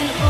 It's an